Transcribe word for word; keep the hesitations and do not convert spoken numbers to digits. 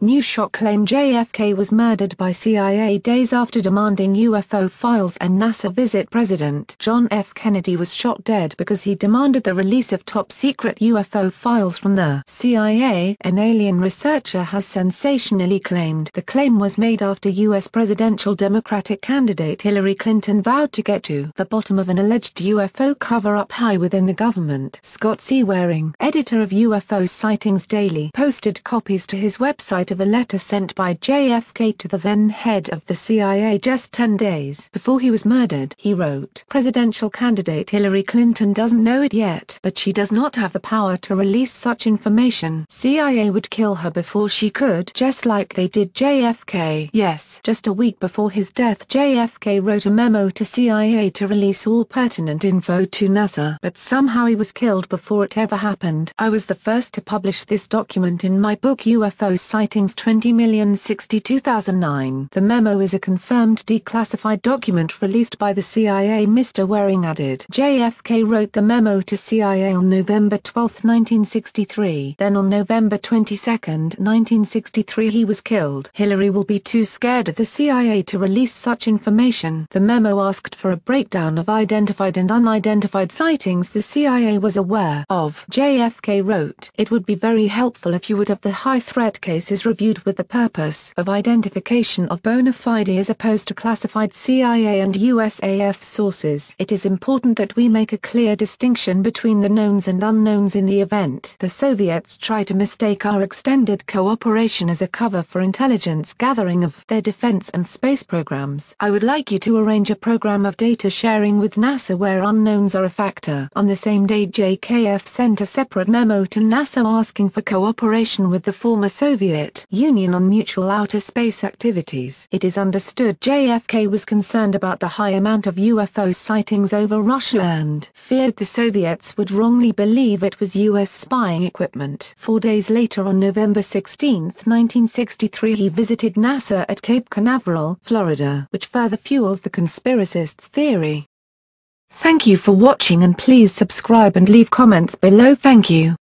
New shot claimed J F K was murdered by C I A days after demanding U F O files, and NASA visit President John F. Kennedy was shot dead because he demanded the release of top-secret U F O files from the C I A. An alien researcher has sensationally claimed the claim was made after U S presidential Democratic candidate Hillary Clinton vowed to get to the bottom of an alleged U F O cover-up high within the government. Scott C. Waring, editor of U F O Sightings Daily, posted copies to his website of a letter sent by J F K to the then head of the C I A just ten days before he was murdered. He wrote, "Presidential candidate Hillary Clinton doesn't know it yet, but she does not have the power to release such information. C I A would kill her before she could, just like they did J F K." Yes, just a week before his death, J F K wrote a memo to C I A to release all pertinent info to NASA, but somehow he was killed before it ever happened. "I was the first to publish this document in my book U F O Sightings twenty oh sixty dash two thousand nine. The memo is a confirmed declassified document released by the C I A," Mister Waring added. J F K wrote the memo to C I A on November twelfth nineteen sixty-three. Then on November twenty-second nineteen sixty-three he was killed. "Hillary will be too scared of the C I A to release such information." The memo asked for a breakdown of identified and unidentified sightings the C I A was aware of. J F K wrote, "It would be very helpful if you would have the high threat cases reviewed with the purpose of identification of bona fide as opposed to classified C I A and U S A F sources. It is important that we make a clear distinction between the knowns and unknowns in the event the Soviets try to mistake our extended cooperation as a cover for intelligence gathering of their defense and space programs. I would like you to arrange a program of data sharing with NASA where unknowns are a factor." On the same day, J K F sent a separate memo to NASA asking for cooperation with the former Soviet Soviet Union on mutual outer space activities. It is understood J F K was concerned about the high amount of U F O sightings over Russia and feared the Soviets would wrongly believe it was U S spying equipment. Four days later, on November sixteenth nineteen sixty-three, he visited NASA at Cape Canaveral, Florida, which further fuels the conspiracists' theory. Thank you for watching, and please subscribe and leave comments below. Thank you.